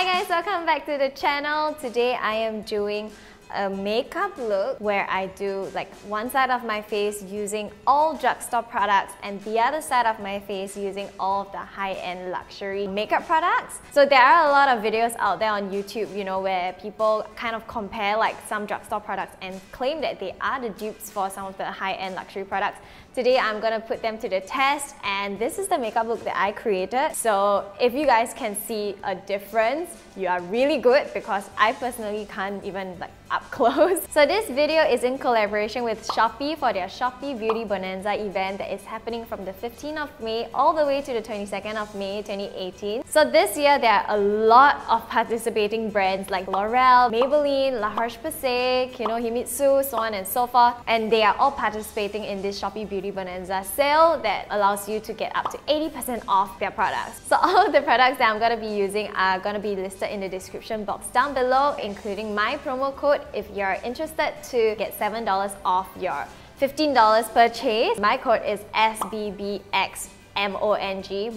Hi guys, welcome back to the channel. Today I am doing a makeup look where I do like one side of my face using all drugstore products and the other side of my face using all of the high-end luxury makeup products. So there are a lot of videos out there on YouTube, you know, where people kind of compare like some drugstore products and claim that they are the dupes for some of the high-end luxury products. Today I'm gonna put them to the test, and this is the makeup look that I created. So if you guys can see a difference, you are really good, because I personally can't even like up close. So this video is in collaboration with Shopee for their Shopee Beauty Bonanza event that is happening from the 15th of May all the way to the 22nd of May 2018. So this year there are a lot of participating brands like L'Oréal, Maybelline, La Roche-Posay, Kinohimitsu, so on and so forth, and they are all participating in this Shopee Beauty Bonanza sale that allows you to get up to 80% off their products. So all of the products that I'm going to be using are going to be listed in the description box down below, including my promo code if you're interested to get $7 off your $15 purchase. My code is SBBXMONG,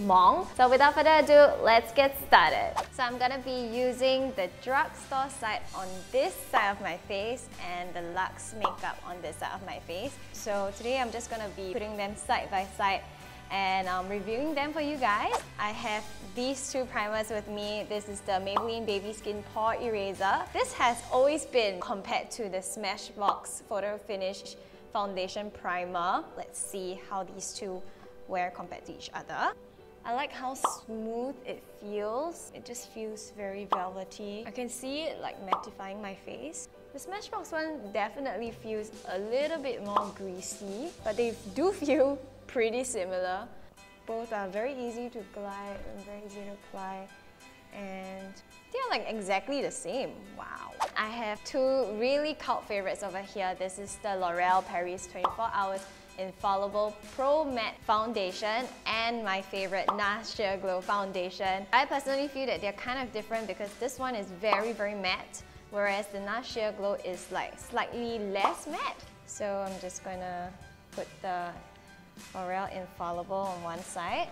Mong. So without further ado, let's get started. So I'm gonna be using the drugstore side on this side of my face and the luxe makeup on this side of my face. So today I'm just gonna be putting them side by side and reviewing them for you guys. I have these two primers with me. This is the Maybelline Baby Skin Pore Eraser. This has always been compared to the Smashbox Photo Finish Foundation Primer. Let's see how these two wear compared to each other. I like how smooth it feels. It just feels very velvety. I can see it like mattifying my face. The Smashbox one definitely feels a little bit more greasy, but they do feel pretty similar. Both are very easy to glide and very easy to apply, and they're like exactly the same. Wow. I have two really cult favorites over here. This is the L'Oréal Paris 24 Hours Infallible Pro Matte Foundation and my favorite Nars Sheer Glow Foundation. I personally feel that they're kind of different because this one is very matte, whereas the Nars Sheer Glow is like slightly less matte. So I'm just gonna put the L'Oréal Infallible on one side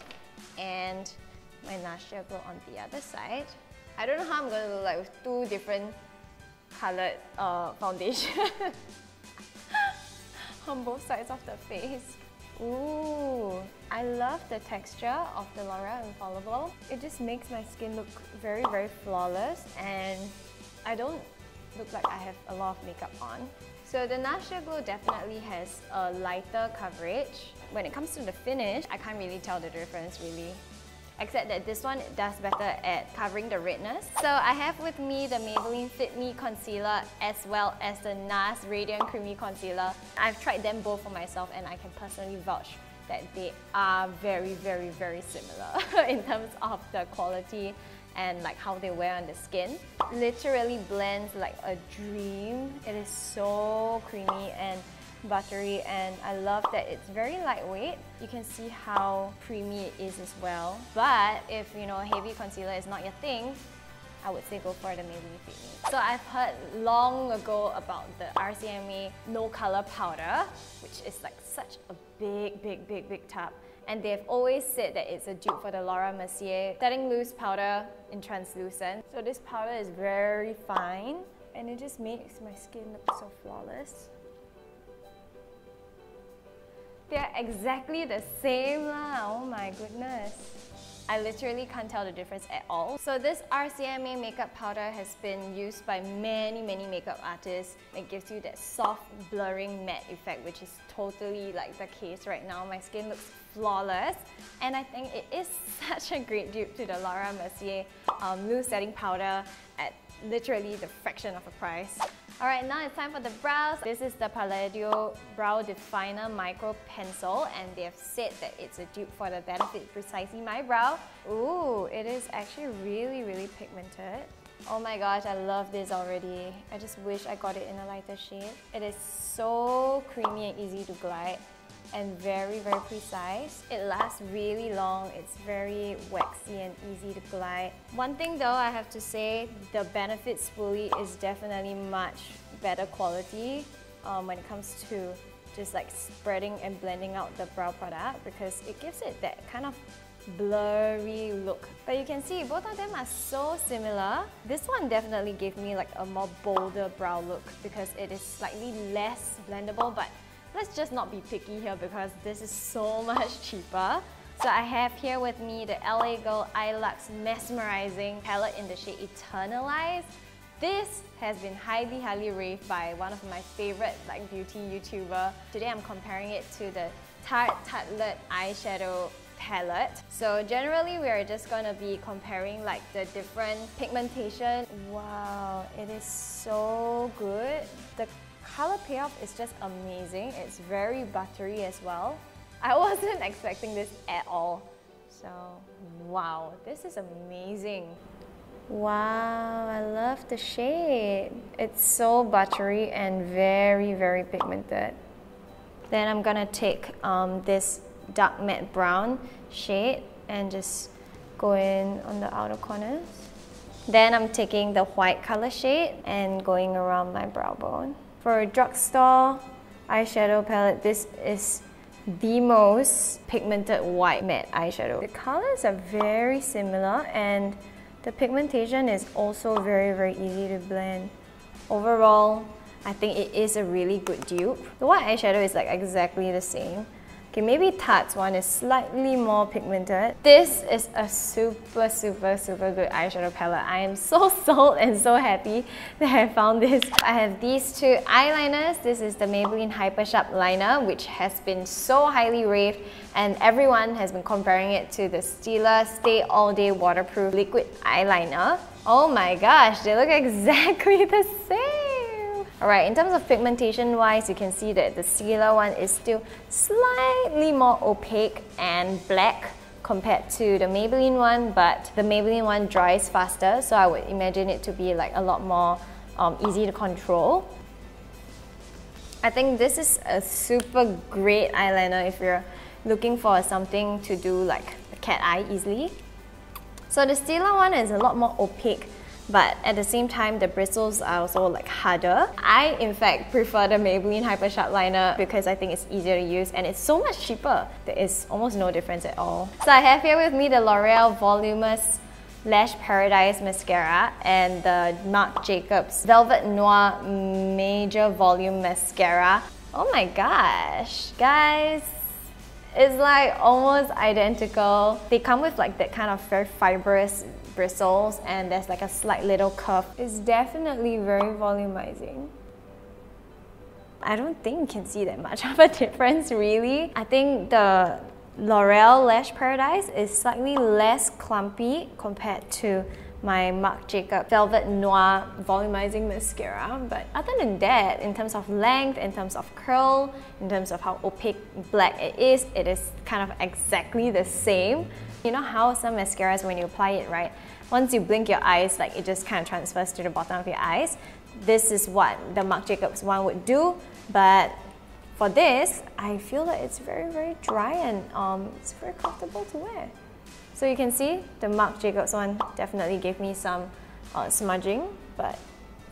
and my Nars Sheer Glow on the other side. I don't know how I'm going to look like with two different coloured foundation on both sides of the face. Ooh, I love the texture of the L'Oréal Infallible. It just makes my skin look very flawless, and I don't look like I have a lot of makeup on. So the Nars Sheer Glow definitely has a lighter coverage. When it comes to the finish, I can't really tell the difference really, except that this one does better at covering the redness. So I have with me the Maybelline Fit Me Concealer as well as the NARS Radiant Creamy Concealer. I've tried them both for myself and I can personally vouch that they are very similar in terms of the quality and like how they wear on the skin. Literally blends like a dream. It is so creamy and buttery, and I love that it's very lightweight. You can see how creamy it is as well. But if you know heavy concealer is not your thing, I would say go for the Maybelline Fit Me. So I've heard long ago about the RCMA No Color Powder, which is like such a big tub. And they've always said that it's a dupe for the Laura Mercier Setting Loose Powder in Translucent. So this powder is very fine, and it just makes my skin look so flawless. They're exactly the same lah, oh my goodness. I literally can't tell the difference at all. So this RCMA makeup powder has been used by many makeup artists. It gives you that soft blurring matte effect, which is totally like the case right now. My skin looks flawless, and I think it is such a great dupe to the Laura Mercier loose setting powder at literally the fraction of a price. Alright, now it's time for the brows. This is the Palladio Brow Definer Micro Pencil, and they have said that it's a dupe for the Benefit Precisely My Brow. Ooh, it is actually really pigmented. Oh my gosh, I love this already. I just wish I got it in a lighter shade. It is so creamy and easy to glide, and very precise. It lasts really long. It's very waxy and easy to glide. One thing though, I have to say, the Benefit Spoolie is definitely much better quality when it comes to just like spreading and blending out the brow product, because it gives it that kind of blurry look. But you can see both of them are so similar. This one definitely gave me like a more bolder brow look because it is slightly less blendable, but let's just not be picky here because this is so much cheaper. So I have here with me the LA Girl Eye Luxe Mesmerizing palette in the shade Eternalize. This has been highly, highly raved by one of my favorite like beauty YouTuber. Today I'm comparing it to the Tartelette eyeshadow palette. So generally we are just gonna be comparing like the different pigmentation. Wow, it is so good. The color payoff is just amazing. It's very buttery as well. I wasn't expecting this at all. So wow, this is amazing. Wow, I love the shade. It's so buttery and very, very pigmented. Then I'm gonna take this dark matte brown shade and just go in on the outer corners. Then I'm taking the white color shade and going around my brow bone. For a drugstore eyeshadow palette, this is the most pigmented white matte eyeshadow. The colors are very similar and the pigmentation is also very, very easy to blend. Overall, I think it is a really good dupe. The white eyeshadow is like exactly the same. Okay, maybe Tarte's one is slightly more pigmented. This is a super, super, super good eyeshadow palette. I am so sold and so happy that I found this. I have these two eyeliners. This is the Maybelline Hyper Sharp Liner, which has been so highly raved, and everyone has been comparing it to the Stila Stay All Day Waterproof Liquid Eyeliner. Oh my gosh, they look exactly the same. Alright, in terms of pigmentation wise, you can see that the Stila one is still slightly more opaque and black compared to the Maybelline one, but the Maybelline one dries faster, so I would imagine it to be like a lot more easy to control. I think this is a super great eyeliner if you're looking for something to do like a cat eye easily. So the Stila one is a lot more opaque, but at the same time, the bristles are also like harder. I in fact prefer the Maybelline Hyper Sharp Liner because I think it's easier to use and it's so much cheaper. There is almost no difference at all. So I have here with me the L'Oreal Volumous Lash Paradise Mascara and the Marc Jacobs Velvet Noir Major Volume Mascara. Oh my gosh, guys. It's like almost identical. They come with like that kind of very fibrous bristles and there's like a slight little curve. It's definitely very volumizing. I don't think you can see that much of a difference really. I think the L'Oreal Lash Paradise is slightly less clumpy compared to my Marc Jacobs Velvet Noir Volumizing Mascara, but other than that, in terms of length, in terms of curl, in terms of how opaque black it is kind of exactly the same. You know how some mascaras, when you apply it, right, once you blink your eyes, like it just kind of transfers to the bottom of your eyes. This is what the Marc Jacobs one would do, but for this, I feel that it's very, very dry and it's very comfortable to wear. So you can see the Marc Jacobs one definitely gave me some smudging, but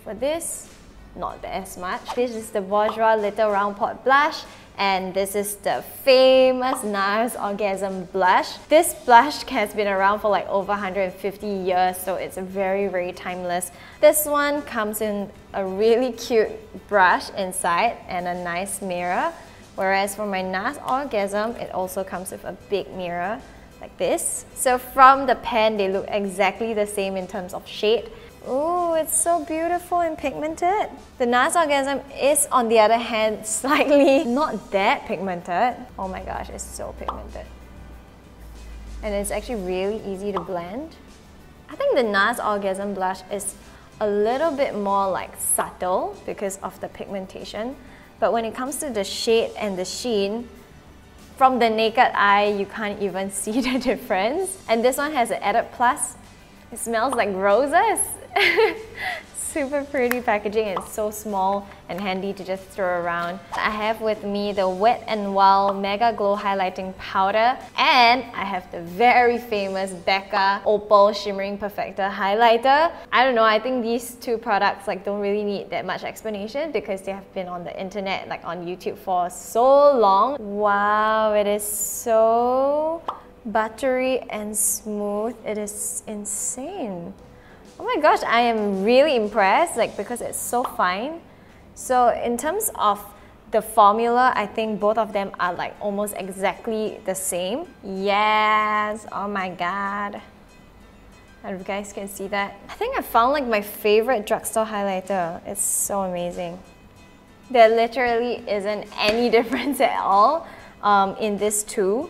for this, not as much. This is the Bourjois Little Round Pot Blush, and this is the famous Nars Orgasm Blush. This blush has been around for like over 150 years, so it's very, very timeless. This one comes in a really cute brush inside and a nice mirror, whereas for my Nars Orgasm, it also comes with a big mirror. Like this. So from the pan, they look exactly the same in terms of shade. Ooh, it's so beautiful and pigmented. The Nars Orgasm is, on the other hand, slightly not that pigmented. Oh my gosh, it's so pigmented. And it's actually really easy to blend. I think the Nars Orgasm blush is a little bit more like subtle because of the pigmentation. But when it comes to the shade and the sheen, from the naked eye, you can't even see the difference. And this one has an added plus. It smells like roses. Super pretty packaging. It's so small and handy to just throw around. I have with me the Wet n Wild Mega Glow Highlighting Powder. And I have the very famous Becca Opal Shimmering Perfector Highlighter. I don't know, I think these two products like don't really need that much explanation because they have been on the internet, like on YouTube for so long. Wow, it is so buttery and smooth. It is insane. Oh my gosh, I am really impressed, like, because it's so fine. So in terms of the formula, I think both of them are like almost exactly the same. Yes, oh my god. I don't know if you guys can see that. I think I found like my favorite drugstore highlighter. It's so amazing. There literally isn't any difference at all in these two.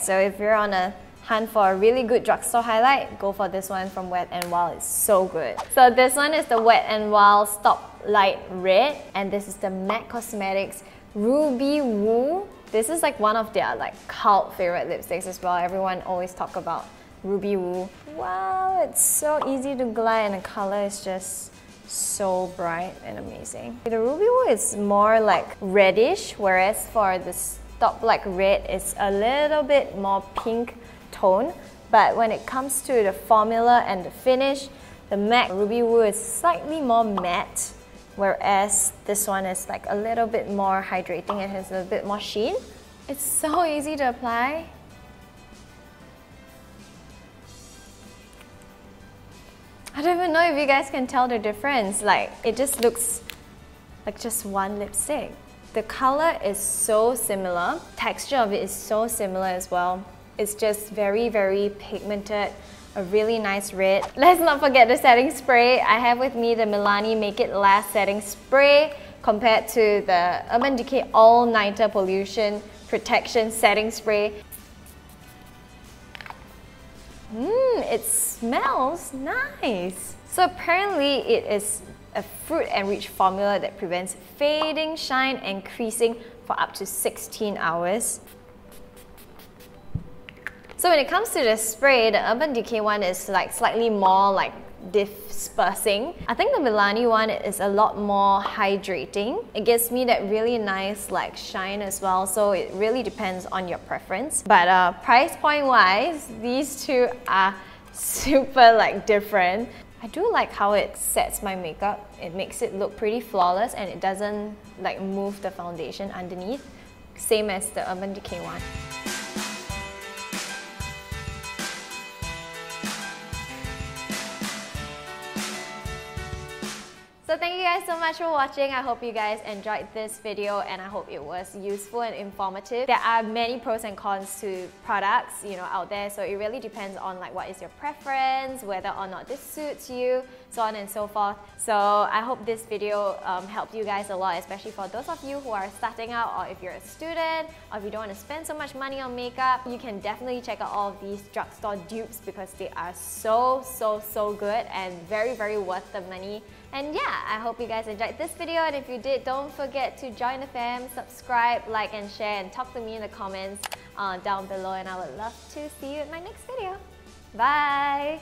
So if you're on a hunt for a really good drugstore highlight, go for this one from Wet n Wild. It's so good. So this one is the Wet n Wild Stop Light Red, and this is the MAC Cosmetics Ruby Woo. This is like one of their like cult favorite lipsticks as well. Everyone always talk about Ruby Woo. Wow, it's so easy to glide and the color is just so bright and amazing. The Ruby Woo is more like reddish, whereas for the Stop Black Red, it's a little bit more pink tone. But when it comes to the formula and the finish, the MAC Ruby Woo is slightly more matte, whereas this one is like a little bit more hydrating. It has a bit more sheen. It's so easy to apply. I don't even know if you guys can tell the difference. Like, it just looks like just one lipstick. The color is so similar. Texture of it is so similar as well. It's just very, very pigmented. A really nice red. Let's not forget the setting spray. I have with me the Milani Make It Last setting spray compared to the Urban Decay All Nighter Pollution Protection setting spray. It smells nice. So apparently it is a fruit-enriched formula that prevents fading, shine and creasing for up to 16 hours. So when it comes to the spray, the Urban Decay one is like slightly more like dispersing. I think the Milani one is a lot more hydrating. It gives me that really nice like shine as well, so it really depends on your preference. But price point wise, these two are super like different. I do like how it sets my makeup. It makes it look pretty flawless and it doesn't like move the foundation underneath, same as the Urban Decay one. So thank you guys so much for watching. I hope you guys enjoyed this video and I hope it was useful and informative. There are many pros and cons to products, you know, out there, so it really depends on like what is your preference, whether or not this suits you, so on and so forth. So I hope this video helped you guys a lot, especially for those of you who are starting out, or if you're a student, or if you don't want to spend so much money on makeup. You can definitely check out all of these drugstore dupes because they are so good and very, very worth the money. And yeah, I hope you guys enjoyed this video, and if you did, don't forget to join the fam, subscribe, like and share, and talk to me in the comments down below, and I would love to see you in my next video. Bye!